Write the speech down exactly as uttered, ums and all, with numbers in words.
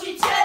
Don't you tell